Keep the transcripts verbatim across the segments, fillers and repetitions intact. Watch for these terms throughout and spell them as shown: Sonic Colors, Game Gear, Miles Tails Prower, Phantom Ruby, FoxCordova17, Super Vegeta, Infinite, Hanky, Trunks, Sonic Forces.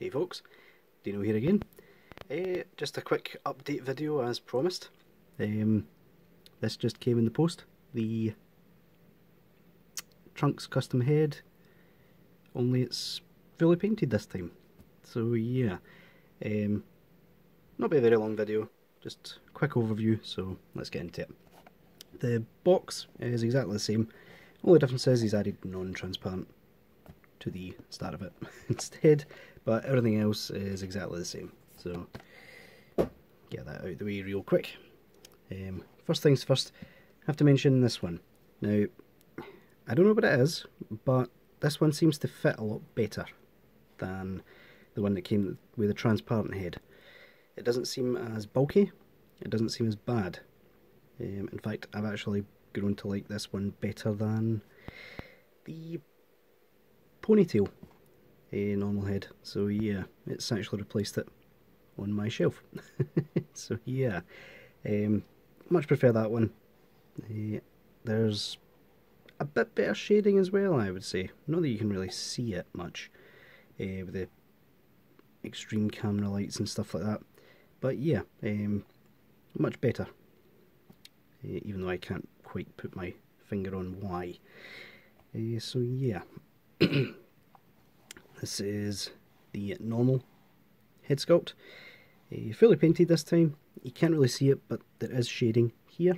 Hey folks, Dino here again. Uh, just a quick update video as promised. Um, this just came in the post. The Trunks custom head, only it's fully painted this time. So yeah, um, not be a very long video, just quick overview, so let's get into it. The box is exactly the same, only difference is he's added non-transparent to the start of it instead, but everything else is exactly the same, so get that out of the way real quick. Um, first things first, I have to mention this one. Now, I don't know what it is, but this one seems to fit a lot better than the one that came with a transparent head. It doesn't seem as bulky, it doesn't seem as bad. Um, in fact, I've actually grown to like this one better than the ponytail a normal head, so yeah, it's actually replaced it on my shelf. So yeah, um, much prefer that one. Uh, there's a bit better shading as well, I would say. Not that you can really see it much uh, with the extreme camera lights and stuff like that, but yeah, um, much better, uh, even though I can't quite put my finger on why. Uh, so yeah. This is the normal head sculpt, uh, fully painted this time. You can't really see it, but there is shading here.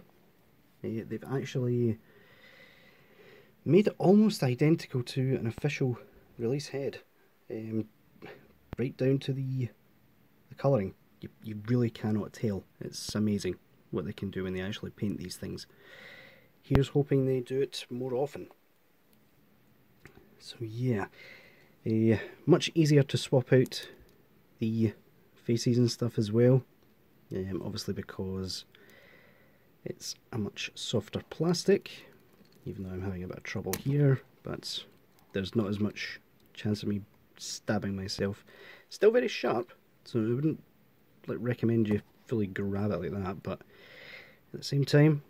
Uh, they've actually made it almost identical to an official release head, um, right down to the, the colouring. You, you really cannot tell. It's amazing what they can do when they actually paint these things. Here's hoping they do it more often. So yeah, uh, much easier to swap out the faces and stuff as well, um, obviously because it's a much softer plastic, even though I'm having a bit of trouble here, but there's not as much chance of me stabbing myself. Still very sharp, so I wouldn't like recommend you fully grab it like that, but at the same time,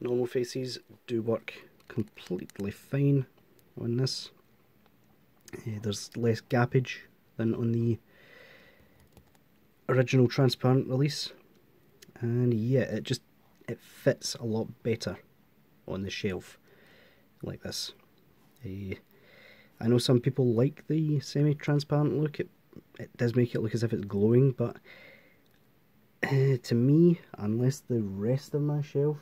normal faces do work completely fine on this. Uh, there's less gappage than on the original transparent release, and yeah, it just it fits a lot better on the shelf like this. Uh, I know some people like the semi-transparent look. It, it does make it look as if it's glowing, but uh, to me, unless the rest of my shelf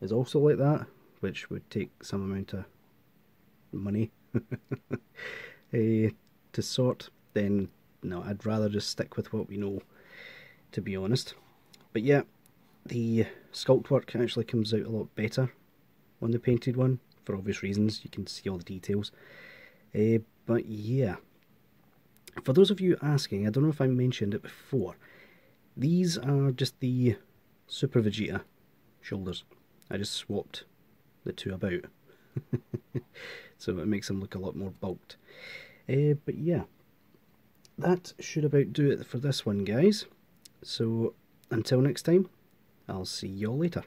is also like that, which would take some amount of money uh, to sort, then no, I'd rather just stick with what we know, to be honest. But yeah, the sculpt work actually comes out a lot better on the painted one, for obvious reasons. You can see all the details, uh, but yeah, for those of you asking, I don't know if I mentioned it before, these are just the Super Vegeta shoulders. I just swapped the two about. So it makes them look a lot more bulked. Uh, but yeah, that should about do it for this one, guys. So until next time, I'll see y'all later.